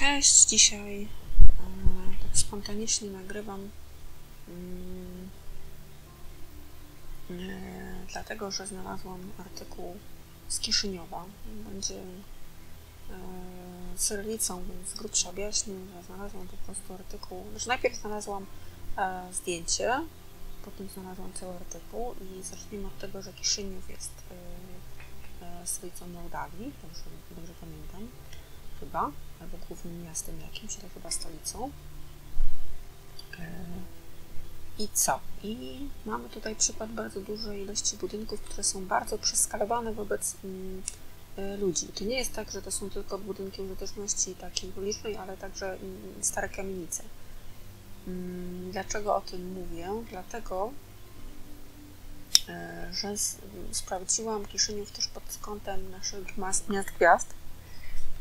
Cześć, dzisiaj tak spontanicznie nagrywam, dlatego że znalazłam artykuł z Kiszyniowa. Będzie cyrylicą, więc z grubsza objaśnię, że znalazłam po prostu artykuł. Znaczy najpierw znalazłam zdjęcie, potem znalazłam cały artykuł i zacznijmy od tego, że Kiszyniów jest stolicą Mołdawii, dobrze pamiętam, chyba, albo głównym miastem jakimś, ale chyba stolicą. I co? I mamy tutaj przykład bardzo dużej ilości budynków, które są bardzo przeskalowane wobec ludzi. To nie jest tak, że to są tylko budynki użyteczności takiej publicznej, ale także stare kamienice. Dlaczego o tym mówię? Dlatego, że sprawdziłam Kiszyniów też pod kątem naszych miast gwiazd.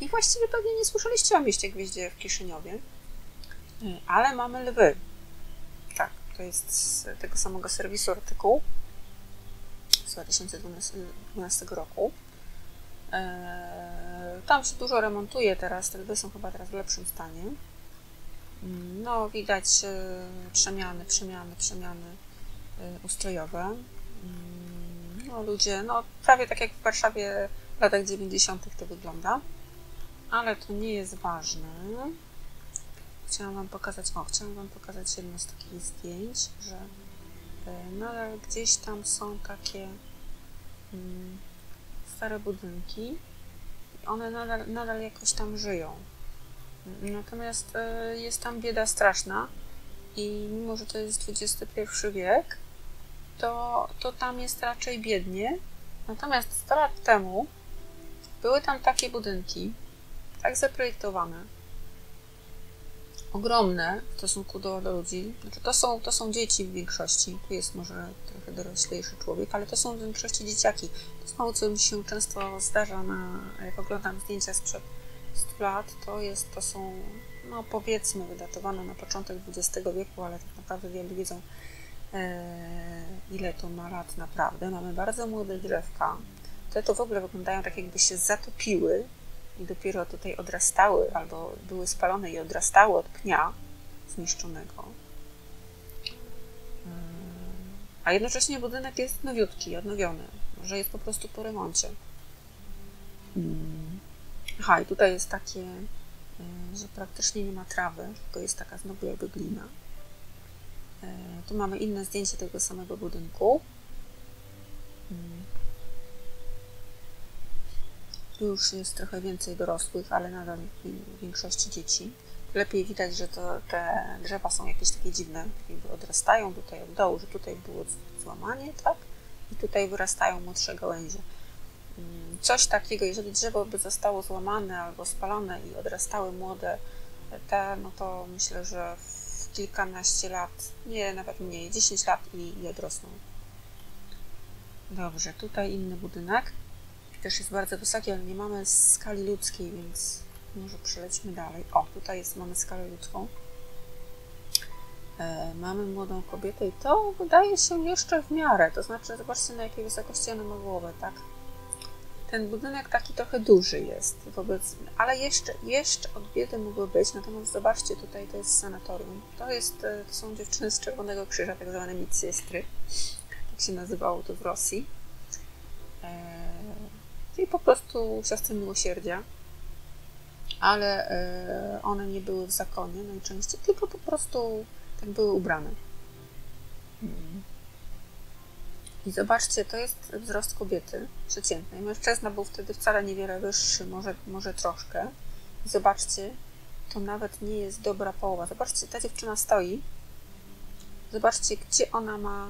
I właściwie pewnie nie słyszeliście o mieście gwieździe w Kiszyniowie, ale mamy lwy. Tak, to jest z tego samego serwisu artykuł z 2012 roku. Tam się dużo remontuje teraz, te lwy są chyba teraz w lepszym stanie. No, widać przemiany ustrojowe. No, ludzie, no prawie tak jak w Warszawie w latach 90. to wygląda. Ale to nie jest ważne. Chciałam Wam pokazać jedno z takich zdjęć, że nadal gdzieś tam są takie stare budynki i one nadal jakoś tam żyją. Natomiast jest tam bieda straszna i mimo, że to jest XXI wiek, to tam jest raczej biednie. Natomiast 100 lat temu były tam takie budynki, tak zaprojektowane, ogromne w stosunku do ludzi. Znaczy to są dzieci w większości, tu jest może trochę doroślejszy człowiek, ale to są w większości dzieciaki. To jest mało, co mi się często zdarza, jak oglądam zdjęcia sprzed 100 lat, to są, no powiedzmy, wydatowane na początek XX wieku, ale tak naprawdę wielu wiedzą, ile to ma lat naprawdę. Mamy bardzo młode drzewka, te to w ogóle wyglądają tak, jakby się zatopiły i dopiero tutaj odrastały, albo były spalone i odrastały od pnia zniszczonego. A jednocześnie budynek jest nowiutki, odnowiony. Może jest po prostu po remoncie. Aha, i tutaj jest takie, że praktycznie nie ma trawy, tylko jest taka znowu jakby glina. Tu mamy inne zdjęcie tego samego budynku. Tu już jest trochę więcej dorosłych, ale nadal w większości dzieci. Lepiej widać, że te drzewa są jakieś takie dziwne, jakby odrastają tutaj od dołu, że tutaj było złamanie, tak? I tutaj wyrastają młodsze gałęzie. Coś takiego, jeżeli drzewo by zostało złamane albo spalone i odrastały młode te, no to myślę, że w kilkanaście lat, nie, nawet mniej, 10 lat i odrosną. Dobrze, tutaj inny budynek. Też jest bardzo wysoki, ale nie mamy skali ludzkiej, więc może przelećmy dalej. O, tutaj mamy skalę ludzką. Mamy młodą kobietę i to wydaje się jeszcze w miarę. To znaczy, zobaczcie, na jakiej wysokości ona ma głowę, tak? Ten budynek taki trochę duży jest wobec, ale jeszcze od biedy mógłby być. Natomiast zobaczcie, tutaj to jest sanatorium. To są dziewczyny z Czerwonego Krzyża, tak zwane missiestry. Tak się nazywało to w Rosji. I po prostu siostry miłosierdzia, ale one nie były w zakonie najczęściej, tylko po prostu tak były ubrane. I zobaczcie, to jest wzrost kobiety przeciętnej. Mężczyzna był wtedy wcale niewiele wyższy, może troszkę. I zobaczcie, to nawet nie jest dobra połowa. Zobaczcie, ta dziewczyna stoi. Zobaczcie, gdzie ona ma.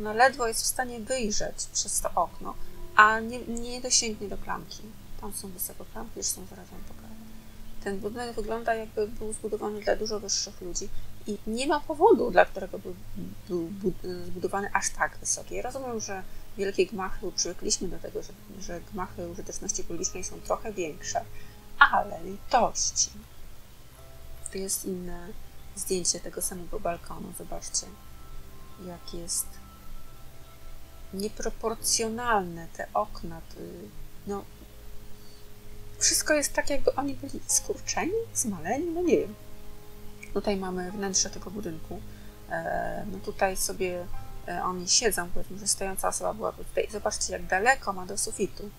Ona ledwo jest w stanie wyjrzeć przez to okno, a nie dosięgnie do klamki. Tam są wysoko klamki, już są, zaraz Wam pokażę. Ten budynek wygląda, jakby był zbudowany dla dużo wyższych ludzi i nie ma powodu, dla którego był zbudowany aż tak wysoki. Ja rozumiem, że wielkie gmachy, przywykliśmy do tego, że gmachy użyteczności publicznej są trochę większe, ale litości. Tu jest inne zdjęcie tego samego balkonu, zobaczcie, jak jest nieproporcjonalne te okna, no wszystko jest tak, jakby oni byli skurczeni, zmaleni, no nie wiem. Tutaj mamy wnętrze tego budynku. No tutaj sobie oni siedzą, powiedzmy, że stojąca osoba byłaby tutaj. Zobaczcie, jak daleko ma do sufitu.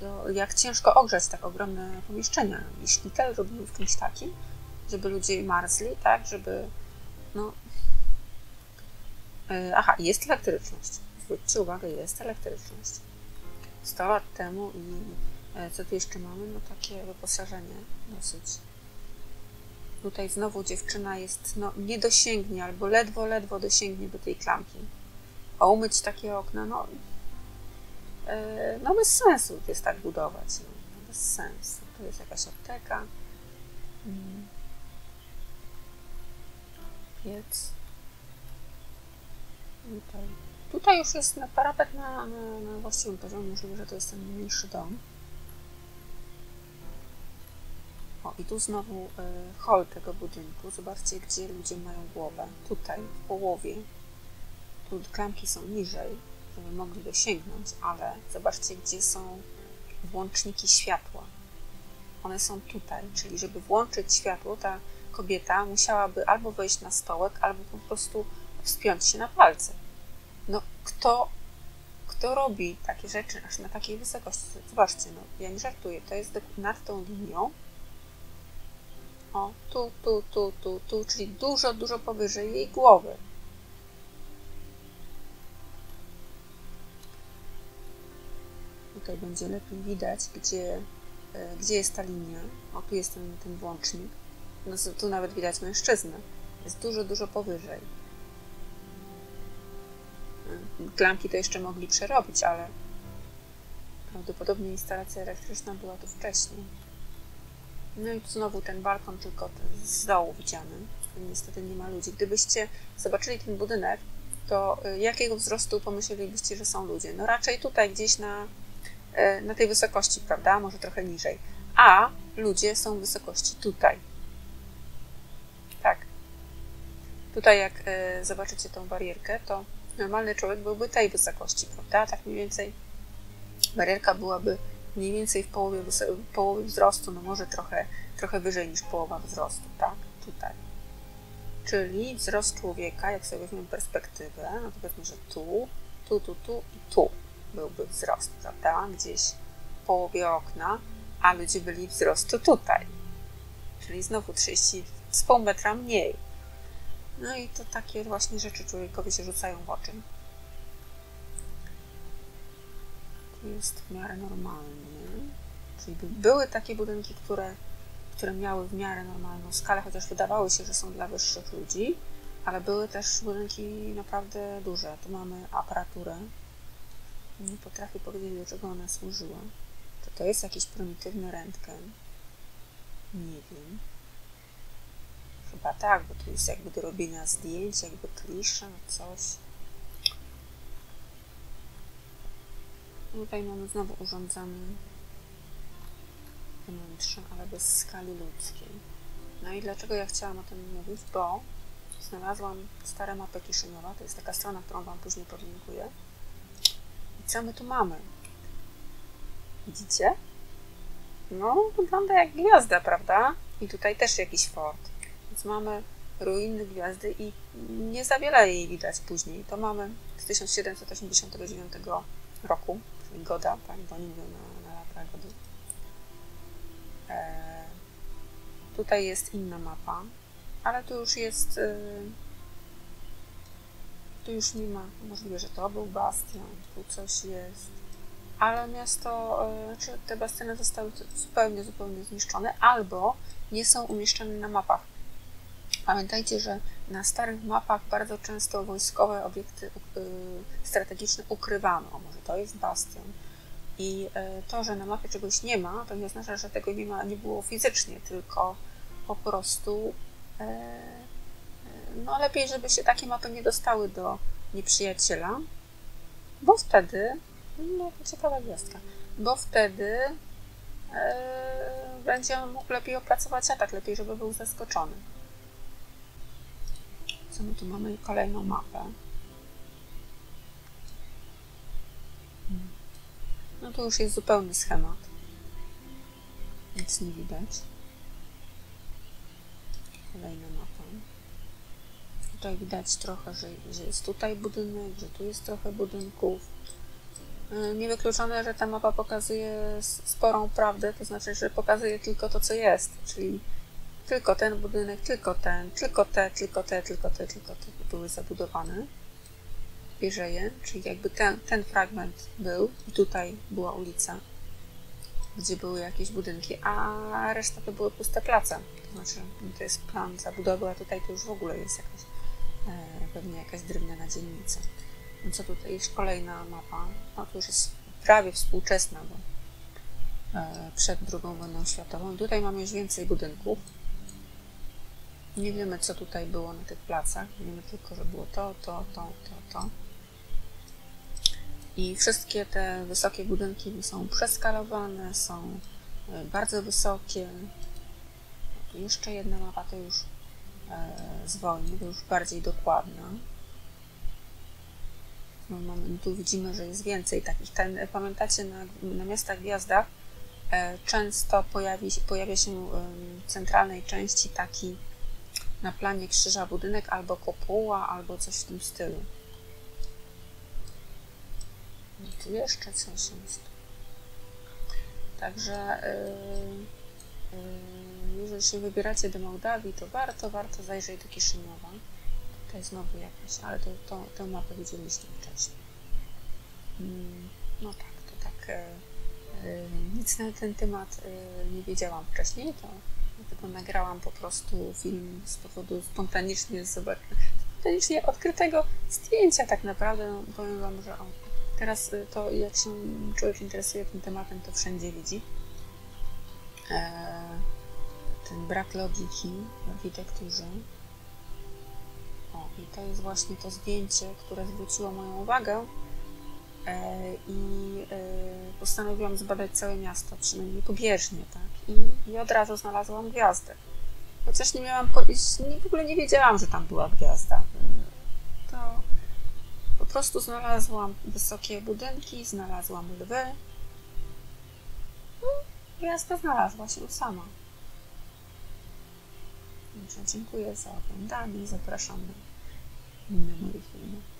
To jak ciężko ogrzać tak ogromne pomieszczenia. I szpital robimy w czymś takim, żeby ludzie marzli, tak, żeby... No... Aha, jest elektryczność. Zwróćcie uwagę, jest elektryczność. 100 lat temu i co tu jeszcze mamy? No takie wyposażenie dosyć. Tutaj znowu dziewczyna jest, no nie dosięgnie, albo ledwo dosięgnie do tej klamki. A umyć takie okna, no... No bez sensu jest tak budować. No, bez sensu. To jest jakaś apteka. Piec. Tutaj już jest na parapet na właściwym poziomie. Możliwe, że to jest ten mniejszy dom. O, i tu znowu hol tego budynku. Zobaczcie, gdzie ludzie mają głowę. Tutaj, w połowie. Tu klamki są niżej, żeby mogli dosięgnąć, ale zobaczcie, gdzie są włączniki światła. One są tutaj, czyli żeby włączyć światło, ta kobieta musiałaby albo wejść na stołek, albo po prostu wspiąć się na palce. No, kto robi takie rzeczy aż na takiej wysokości? Zobaczcie, no, ja nie żartuję, to jest nad tą linią. O, tu, czyli dużo powyżej jej głowy. Tutaj będzie lepiej widać, gdzie jest ta linia. O, tu jest ten włącznik. No, tu nawet widać mężczyznę. Jest dużo powyżej. Klamki to jeszcze mogli przerobić, ale prawdopodobnie instalacja elektryczna była tu wcześniej. No i tu znowu ten balkon, tylko ten z dołu widziany. Niestety nie ma ludzi. Gdybyście zobaczyli ten budynek, to jakiego wzrostu pomyślelibyście, że są ludzie? No raczej tutaj gdzieś na tej wysokości, prawda? Może trochę niżej. A ludzie są w wysokości tutaj. Tak. Tutaj jak zobaczycie tą barierkę, to normalny człowiek byłby tej wysokości, prawda? Tak mniej więcej barierka byłaby mniej więcej w połowie wzrostu, no może trochę wyżej niż połowa wzrostu, tak? Tutaj. Czyli wzrost człowieka, jak sobie weźmiemy perspektywę, no to powiedzmy, że tu i tu byłby wzrost, prawda? Gdzieś w połowie okna, a ludzie byli wzrostu tutaj. Czyli znowu 30 z pół metra mniej. No i to takie właśnie rzeczy człowiekowi się rzucają w oczy. To jest w miarę normalnie. Czyli były takie budynki, które miały w miarę normalną skalę, chociaż wydawały się, że są dla wyższych ludzi, ale były też budynki naprawdę duże. Tu mamy aparaturę. Nie potrafię powiedzieć, do czego ona służyła. Czy to jest jakiś prymitywny rentgen? Nie wiem. Chyba tak, bo tu jest jakby do robienia zdjęć, jakby klisze, coś. Tutaj mamy znowu urządzane wnętrze, ale bez skali ludzkiej. No i dlaczego ja chciałam o tym mówić? Bo znalazłam stare mapy Kiszyniowa, to jest taka strona, którą wam później podlinkuję. I co my tu mamy? Widzicie? No, wygląda jak gwiazda, prawda? I tutaj też jakiś fort. Więc mamy ruiny gwiazdy i nie za wiele jej widać później. To mamy z 1789 roku, czyli Goda, tak, bo oni mówią na lata Gody. Tutaj jest inna mapa, ale tu już jest... tu już nie ma, możliwe, że to był bastion, tu coś jest. Ale miasto, znaczy te bastiony zostały zupełnie zniszczone albo nie są umieszczone na mapach. Pamiętajcie, że na starych mapach bardzo często wojskowe obiekty strategiczne ukrywano. O, może to jest bastion. I to, że na mapie czegoś nie ma, to nie oznacza, że tego nie było fizycznie, tylko po prostu no lepiej, żeby się takie mapy nie dostały do nieprzyjaciela, bo wtedy, no to ciekawa gwiazdka, bo wtedy będzie on mógł lepiej opracować atak, lepiej, żeby był zaskoczony. Co my tu mamy? Kolejną mapę. No to już jest zupełny schemat. nic nie widać. Kolejna mapa. Tutaj widać trochę, że jest tutaj budynek, że tu jest trochę budynków. Niewykluczone, że ta mapa pokazuje sporą prawdę, to znaczy, że pokazuje tylko to, co jest, czyli tylko ten budynek, tylko ten, tylko te były zabudowane. Wieżeje, czyli jakby ten fragment był i tutaj była ulica, gdzie były jakieś budynki, a reszta to były puste place. To znaczy, to jest plan zabudowy, a tutaj to już w ogóle jest jakaś, pewnie jakaś drewniana dzielnica. No co tutaj? Jest kolejna mapa. No to już jest prawie współczesna, bo przed II wojną światową. Tutaj mamy już więcej budynków. Nie wiemy, co tutaj było na tych placach. Wiemy tylko, że było to. I wszystkie te wysokie budynki są przeskalowane, są bardzo wysokie. Tu jeszcze jedna mapa, to już z wojny, to już bardziej dokładna. Tu widzimy, że jest więcej takich. Pamiętacie, na miastach gwiazdach często pojawia się w centralnej części taki na planie krzyża budynek albo kopuła, albo coś w tym stylu. I tu jeszcze coś jest. Także jeżeli się wybieracie do Mołdawii, to warto zajrzeć do Kiszyniowa. Tutaj znowu jakaś, ale tę mapę widzieliśmy wcześniej. No tak, to tak nic na ten temat nie wiedziałam wcześniej, to dlatego nagrałam po prostu film z powodu spontanicznie odkrytego zdjęcia tak naprawdę. No, powiem wam, że teraz to jak się człowiek interesuje tym tematem, to wszędzie widzi. Ten brak logiki w architekturze. I to jest właśnie to zdjęcie, które zwróciło moją uwagę i postanowiłam zbadać całe miasto, przynajmniej pobieżnie, tak? I od razu znalazłam gwiazdę. Chociaż nie miałam pojęcia, w ogóle nie wiedziałam, że tam była gwiazda. To po prostu znalazłam wysokie budynki, znalazłam lwy. No, gwiazda znalazła się sama. Dziękuję za oglądanie i zapraszam na moje filmy.